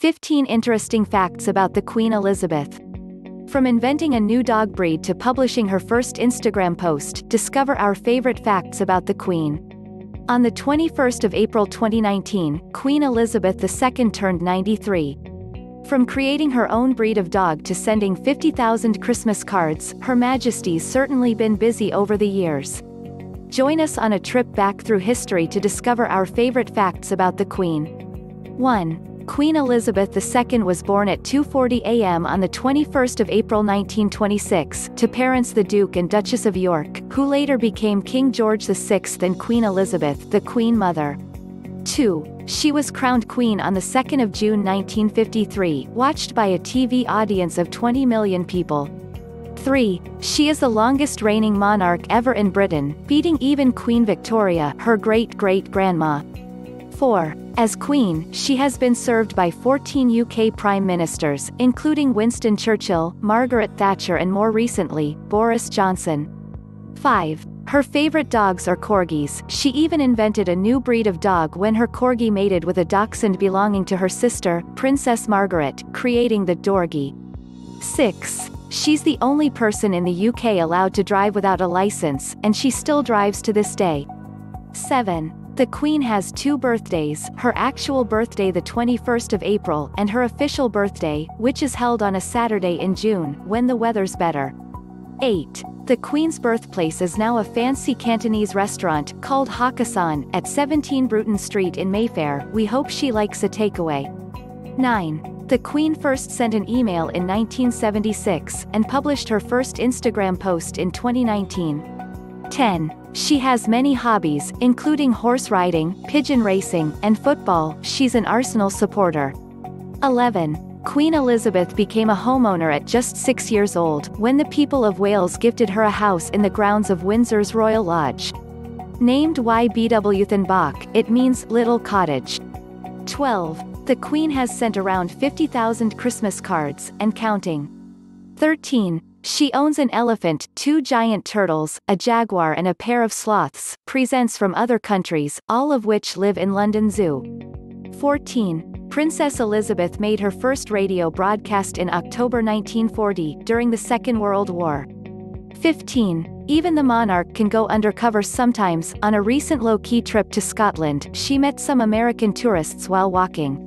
15 interesting facts about the Queen Elizabeth. From inventing a new dog breed to publishing her first Instagram post, discover our favorite facts about the Queen. On the 21st of April 2019, Queen Elizabeth II turned 93. From creating her own breed of dog to sending 50,000 Christmas cards, Her Majesty's certainly been busy over the years. Join us on a trip back through history to discover our favorite facts about the Queen. 1. Queen Elizabeth II was born at 2:40 a.m. on the 21st of April 1926, to parents the Duke and Duchess of York, who later became King George VI and Queen Elizabeth, the Queen Mother. 2. She was crowned Queen on the 2nd of June 1953, watched by a TV audience of 20 million people. 3. She is the longest reigning monarch ever in Britain, beating even Queen Victoria, her great-great-grandma. 4. As Queen, she has been served by 14 UK Prime Ministers, including Winston Churchill, Margaret Thatcher and more recently, Boris Johnson. 5. Her favorite dogs are corgis. She even invented a new breed of dog when her corgi mated with a dachshund belonging to her sister, Princess Margaret, creating the dorgie. 6. She's the only person in the UK allowed to drive without a license, and she still drives to this day. 7. The Queen has two birthdays, her actual birthday the 21st of April, and her official birthday, which is held on a Saturday in June, when the weather's better. 8. The Queen's birthplace is now a fancy Cantonese restaurant, called Hakasan, at 17 Bruton Street in Mayfair. We hope she likes a takeaway. 9. The Queen first sent an email in 1976, and published her first Instagram post in 2019. 10. She has many hobbies, including horse riding, pigeon racing, and football. She's an Arsenal supporter. 11. Queen Elizabeth became a homeowner at just 6 years old, when the people of Wales gifted her a house in the grounds of Windsor's Royal Lodge. Named Y Bwthyn Bach, it means little cottage. 12. The Queen has sent around 50,000 Christmas cards, and counting. 13. She owns an elephant, two giant turtles, a jaguar and a pair of sloths, presents from other countries, all of which live in London Zoo. 14. Princess Elizabeth made her first radio broadcast in October 1940, during the Second World War. 15. Even the monarch can go undercover sometimes. On a recent low-key trip to Scotland, she met some American tourists while walking.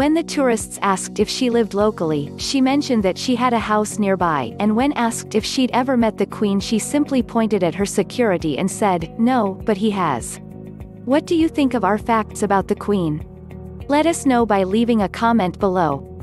When the tourists asked if she lived locally, she mentioned that she had a house nearby, and when asked if she'd ever met the Queen, she simply pointed at her security and said, "No, but he has." What do you think of our facts about the Queen? Let us know by leaving a comment below.